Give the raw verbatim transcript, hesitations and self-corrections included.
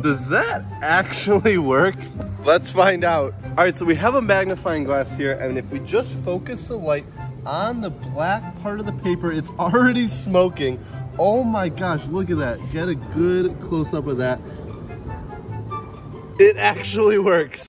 Does that actually work? Let's find out. All right, so we have a magnifying glass here, and if we just focus the light on the black part of the paper, it's already smoking. Oh my gosh, look at that. Get a good close-up of that. It actually works.